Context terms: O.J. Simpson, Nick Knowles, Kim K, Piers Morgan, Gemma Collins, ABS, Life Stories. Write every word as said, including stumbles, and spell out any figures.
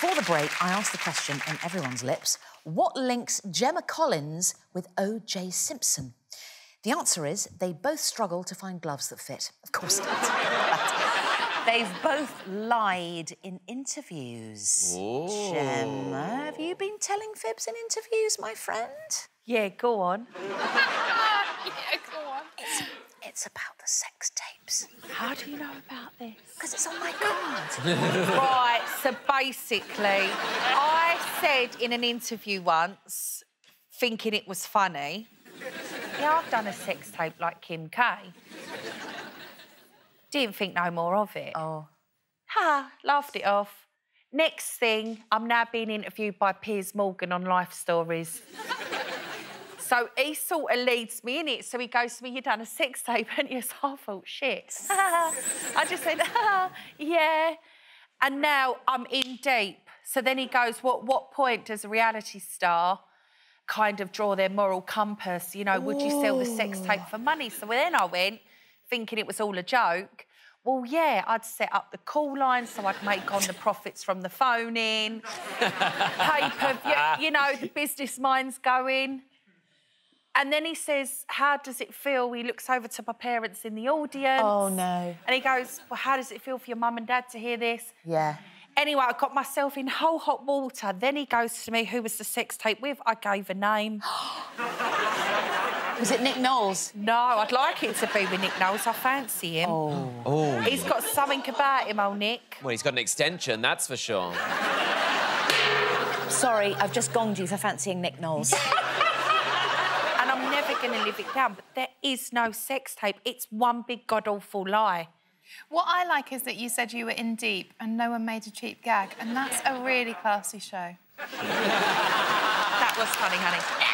Before the break, I asked the question on everyone's lips, what links Gemma Collins with O J Simpson? The answer is they both struggle to find gloves that fit. Of course not. They've both lied in interviews. Ooh. Gemma, have you been telling fibs in interviews, my friend? Yeah, go on. Yeah, go on. It's, it's about the sex tapes. How do you know about this? Because it's on my card. Right, so basically, I said in an interview once, thinking it was funny, yeah, I've done a sex tape like Kim K. Didn't think no more of it. Oh. Ha, laughed it off. Next thing, I'm now being interviewed by Piers Morgan on Life Stories. So he sort of leads me in it. So he goes to me, you've done a sex tape, and you? So I thought, shit. I just said, ah, yeah. And now I'm in deep. So then he goes, what, what point does a reality star kind of draw their moral compass, you know, would you sell the sex tape for money? So then I went, thinking it was all a joke, well, yeah, I'd set up the call line so I'd make on the profits from the phone-in, pay-per-view, you know, the business mind's going. And then he says, how does it feel? He looks over to my parents in the audience. Oh, no. And he goes, well, how does it feel for your mum and dad to hear this? Yeah. Anyway, I got myself in whole hot water. Then he goes to me, who was the sex tape with? I gave a name. Was it Nick Knowles? No, I'd like it to be with Nick Knowles. I fancy him. Oh. Oh. He's got something about him, old Nick. Well, he's got an extension, that's for sure. Sorry, I've just gonged you for fancying Nick Knowles. And I'm never going to live it down, but there is no sex tape. It's one big god-awful lie. What I like is that you said you were in deep and no one made a cheap gag, and that's a really classy show. That was funny, honey.